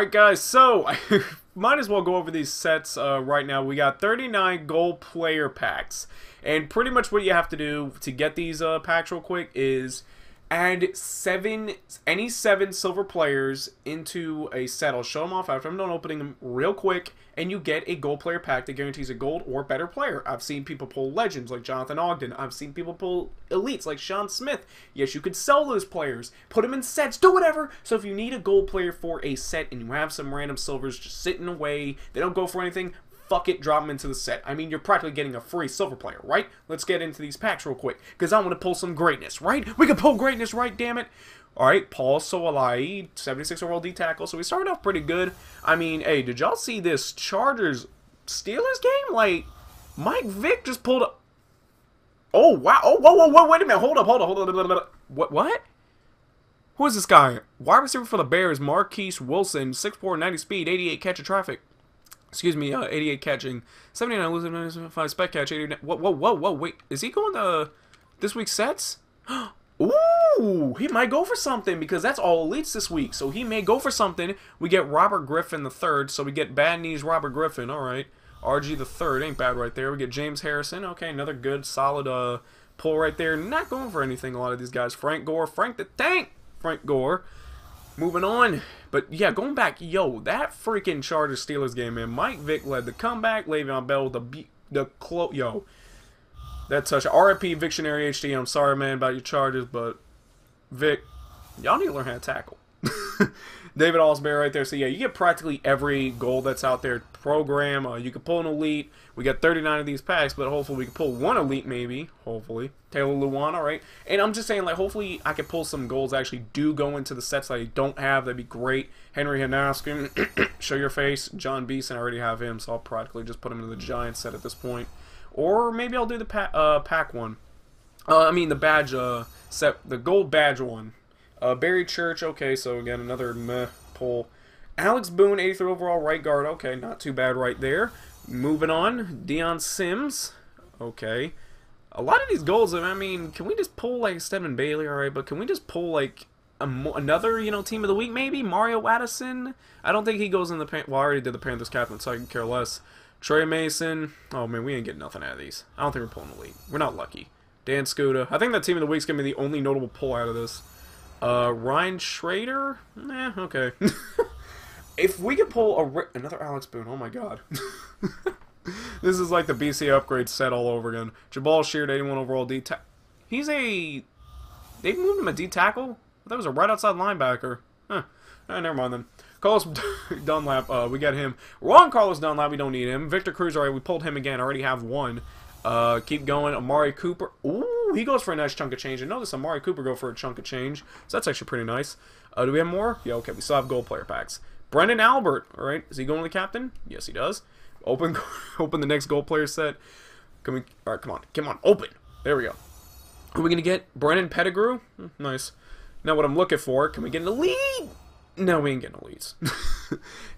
Alright guys, so I might as well go over these sets right now. We got 39 gold player packs, and pretty much what you have to do to get these packs real quick is add any seven silver players into a set. I'll show them off after I'm done opening them real quick, and you get a gold player pack that guarantees a gold or better player. I've seen people pull legends like Jonathan Ogden. I've seen people pull elites like Sean Smith. Yes, you could sell those players, put them in sets, do whatever. So if you need a gold player for a set and you have some random silvers just sitting away, they don't go for anything, fuck it, drop them into the set. I mean, you're practically getting a free silver player, right? Let's get into these packs real quick, because I want to pull some greatness, right? We can pull greatness, right, damn it? Alright, Paul Soalae, 76 overall D-tackle, so we started off pretty good. I mean, hey, did y'all see this Chargers-Steelers game? Like, Mike Vick just pulled up. Oh, wow. Oh, whoa, whoa, whoa, wait a minute. Hold up. What? Who is this guy? Wide receiver for the Bears, Marquise Wilson, 6'4", 90 speed, 88 catch of traffic. Excuse me, 88 catching, 79 losing, 95 spec catch, 89. Whoa, wait. Is he going to this week's sets? Ooh, he might go for something, because that's all elites this week. So he may go for something. We get Robert Griffin the third, so we get bad knees Robert Griffin. All right, RG the third ain't bad right there. We get James Harrison. Okay, another good solid pull right there. Not going for anything. A lot of these guys. Frank Gore, Frank the Tank, Frank Gore. Moving on, but yeah, going back, yo, that freaking Chargers-Steelers game, man. Mike Vick led the comeback. Le'Veon Bell with yo, that touch. RIP Victionary HD. I'm sorry, man, about your Chargers, but Vick, y'all need to learn how to tackle. David Osberne right there. So yeah, you get practically every goal that's out there. Program, you can pull an elite. We got 39 of these packs, but hopefully we can pull one elite, maybe. Hopefully Taylor Luana, right? And I'm just saying, like, hopefully I can pull some goals that actually do go into the sets that I don't have. That'd be great. Henry Hanaskin, show your face. John Beeson, I already have him, so I'll practically just put him into the Giant set at this point. Or maybe I'll do the pack one. I mean the badge set, the gold badge one. Barry Church, okay, so again, another meh pull. Alex Boone, 83 overall right guard, okay, not too bad right there. Moving on, Deion Sims, okay. A lot of these goals, I mean, can we just pull, like, Steven Bailey, alright, but can we just pull, like, another, you know, team of the week, maybe? Mario Addison? I don't think he goes in the Panthers. Well, I already did the Panthers captain, so I can care less. Trey Mason, oh, man, we ain't getting nothing out of these. I don't think we're pulling the lead. We're not lucky. Dan Scuda, I think that team of the week's going to be the only notable pull out of this. Ryan Schrader? Nah, okay. If we could pull another Alex Boone, oh my god. This is like the BC upgrade set all over again. Jabal Sheard, 81 overall D-tackle. He's a... They moved him a D-tackle? That was a right outside linebacker. Huh. Alright, never mind then. Carlos Dunlap, we got him. Wrong Carlos Dunlap, we don't need him. Victor Cruz, alright, we pulled him again. I already have one. Keep going. Amari Cooper. Ooh, he goes for a nice chunk of change. I noticed Amari Cooper go for a chunk of change, so that's actually pretty nice. Do we have more? Yeah, okay, we still have gold player packs. Brendan Albert, all right, is he going to the captain? Yes, he does. Open the next gold player set. Can we? All right, come on, open. There we go. Are we gonna get Brendan Pettigrew? Nice. Now what I'm looking for? Can we get an elite? No, we ain't getting elites.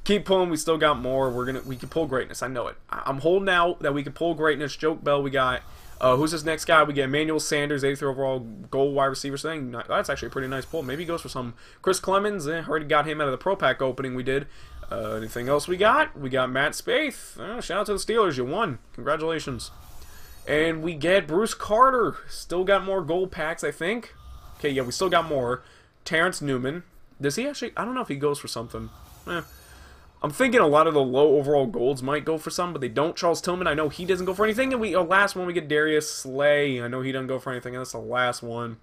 Keep pulling. We still got more. We can pull greatness. I know it. I'm holding out that we can pull greatness. Joke Bell, we got. Who's this next guy? We get Emmanuel Sanders, 83 overall gold wide receiver thing. That's actually a pretty nice pull. Maybe he goes for some. Chris Clemens, already got him out of the pro pack opening we did. Anything else we got? We got Matt Spaeth. Shout out to the Steelers. You won. Congratulations. And we get Bruce Carter. Still got more gold packs, I think. Okay, yeah, we still got more. Terrence Newman. Does he actually... I don't know if he goes for something. I'm thinking a lot of the low overall golds might go for some, but they don't. Charles Tillman, I know he doesn't go for anything. And last one, we get Darius Slay. I know he doesn't go for anything. And that's the last one.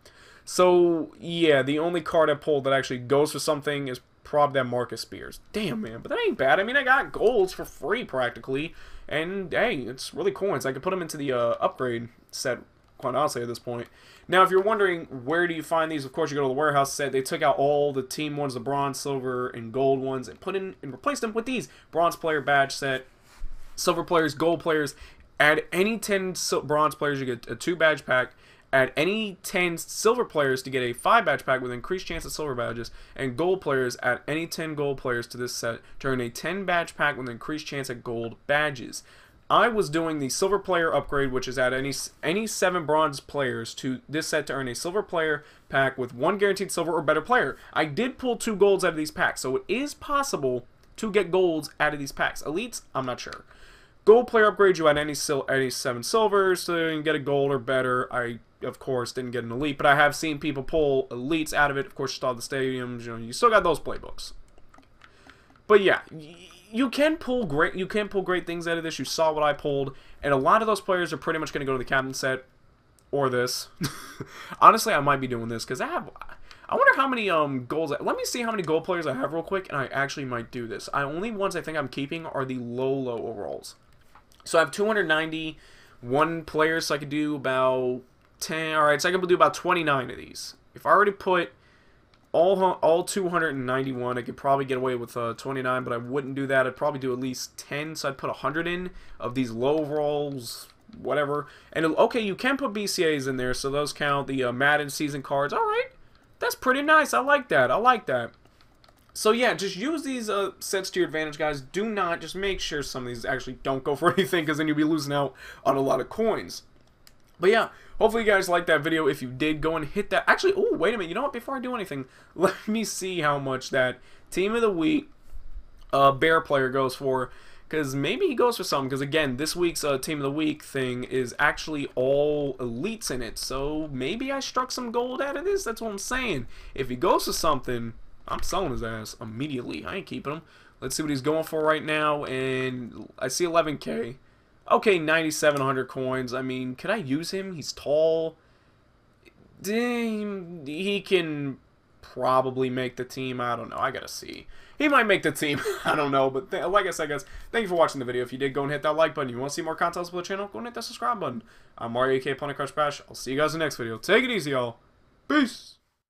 So, yeah, the only card I pulled that actually goes for something is probably that Marcus Spears. Damn, man, but that ain't bad. I mean, I got golds for free, practically. And, hey, it's really coins. I could put them into the upgrade set, quite honestly, at this point. Now, if you're wondering where do you find these, of course, you go to the warehouse set. They took out all the team ones, the bronze, silver, and gold ones, and put in and replaced them with these. Bronze player badge set, silver players, gold players. Add any 10 bronze players, you get a 2 badge pack. Add any 10 silver players to get a 5 badge pack with increased chance of silver badges. And gold players, add any 10 gold players to this set. Turn a 10 badge pack with increased chance at gold badges. I was doing the silver player upgrade, which is add any 7 bronze players to this set to earn a silver player pack with 1 guaranteed silver or better player. I did pull 2 golds out of these packs, so it is possible to get golds out of these packs. Elites, I'm not sure. Gold player upgrade, you add any 7 silvers so you can get a gold or better. I, of course, didn't get an elite, but I have seen people pull elites out of it. Of course, you still have the stadiums, you know, you still got those playbooks. But yeah, you can pull great things out of this. You saw what I pulled, and a lot of those players are pretty much going to go to the captain set or this. Honestly, I might be doing this because I wonder how many goals. Let me see how many gold players I have real quick, and I actually might do this. I only ones I think I'm keeping are the low overalls. So I have 291 players, so I could do about 10. All right, so I could do about 29 of these. If I already put all 291, I could probably get away with 29, but I wouldn't do that. I'd probably do at least 10, so I'd put 100 in of these low rolls, whatever. And okay, you can put BCAs in there, so those count. The Madden season cards, all right, that's pretty nice. I like that. I like that. So yeah, just use these sets to your advantage, guys. Do not, just make sure some of these actually don't go for anything, because then you'll be losing out on a lot of coins. But yeah, hopefully you guys liked that video. If you did, go and hit that. Actually, oh, wait a minute. You know what? Before I do anything, let me see how much that Team of the Week Bear player goes for. Because maybe he goes for something. Because, again, this week's Team of the Week thing is actually all elites in it. So maybe I struck some gold out of this. That's what I'm saying. If he goes for something, I'm selling his ass immediately. I ain't keeping him. Let's see what he's going for right now. And I see 11K. Okay, 9,700 coins. I mean, could I use him? He's tall. Damn, he can probably make the team. I don't know. I gotta see. He might make the team. I don't know. But like I said, guys, thank you for watching the video. If you did, go and hit that like button. You want to see more content for the channel? Go and hit that subscribe button. I'm Mario, aka Planet Crush Bash. I'll see you guys in the next video. Take it easy, y'all. Peace.